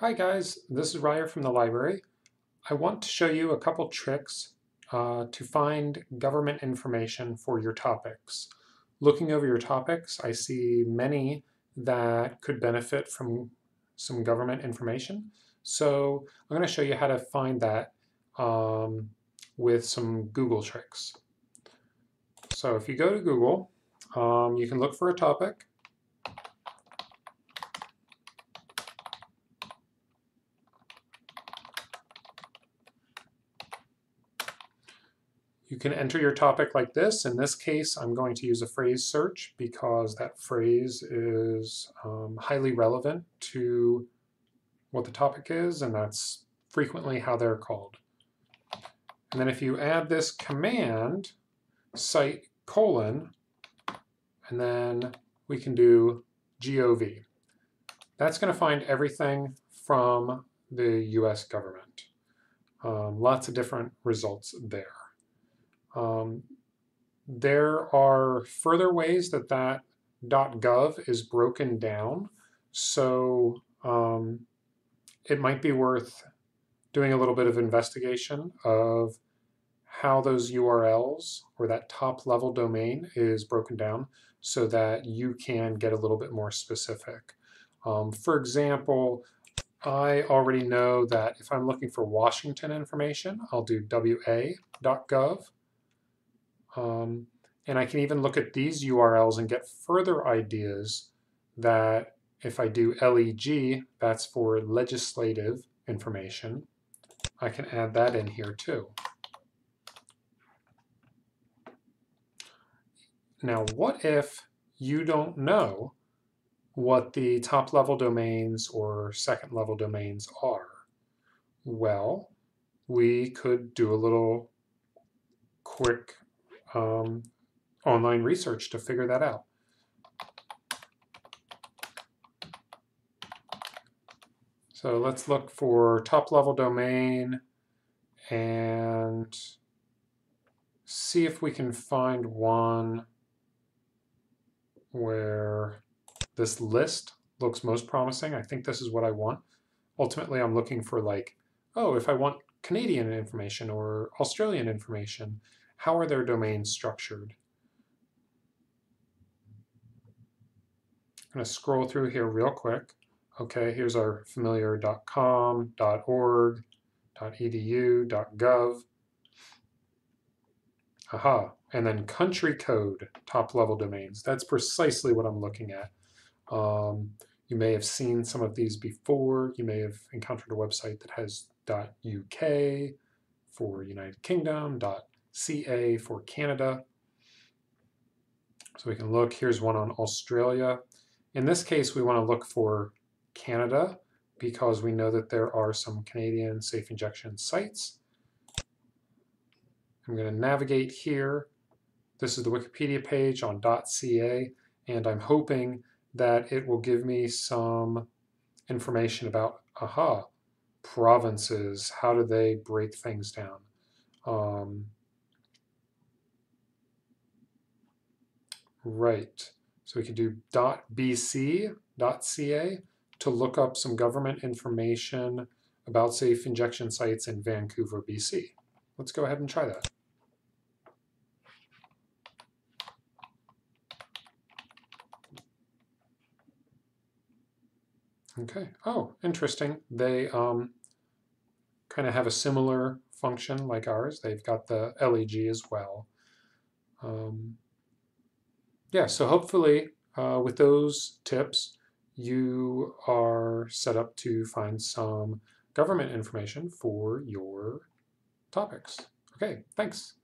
Hi guys, this is Ryer from the library. I want to show you a couple tricks to find government information for your topics. Looking over your topics, I see many that could benefit from some government information. So I'm going to show you how to find that with some Google tricks. So if you go to Google, you can look for a topic. You can enter your topic like this. In this case, I'm going to use a phrase search because that phrase is highly relevant to what the topic is, and that's frequently how they're called. And then if you add this command, cite colon, and then we can do gov. That's going to find everything from the US government. Lots of different results there. There are further ways that .gov is broken down, so it might be worth doing a little bit of investigation of how those URLs or that top level domain is broken down so that you can get a little bit more specific. For example, I already know that if I'm looking for Washington information, I'll do wa.gov. And I can even look at these URLs and get further ideas that if I do LEG, that's for legislative information, I can add that in here too. Now what if you don't know what the top level domains or second level domains are? Well, we could do a little quick online research to figure that out. So let's look for top level domain and see if we can find one where this list looks most promising. I think this is what I want. Ultimately, I'm looking for, like, oh, if I want Canadian information or Australian information, how are their domains structured? I'm going to scroll through here real quick. Okay, here's our familiar .com, .org, .edu, .gov. Aha, and then country code top-level domains. That's precisely what I'm looking at. You may have seen some of these before. You may have encountered a website that has .UK for United Kingdom, .ca for Canada. So we can look, here's one on Australia. In this case, we want to look for Canada because we know that there are some Canadian safe injection sites. I'm going to navigate here. This is the Wikipedia page on .ca, and I'm hoping that it will give me some information about, aha, provinces, how do they break things down? Right, so we can do .bc.ca to look up some government information about safe injection sites in Vancouver, BC. Let's go ahead and try that. Okay, oh, interesting. They kind of have a similar function like ours. They've got the LEG as well. Yeah, so hopefully with those tips, you are set up to find some government information for your topics. Okay, thanks.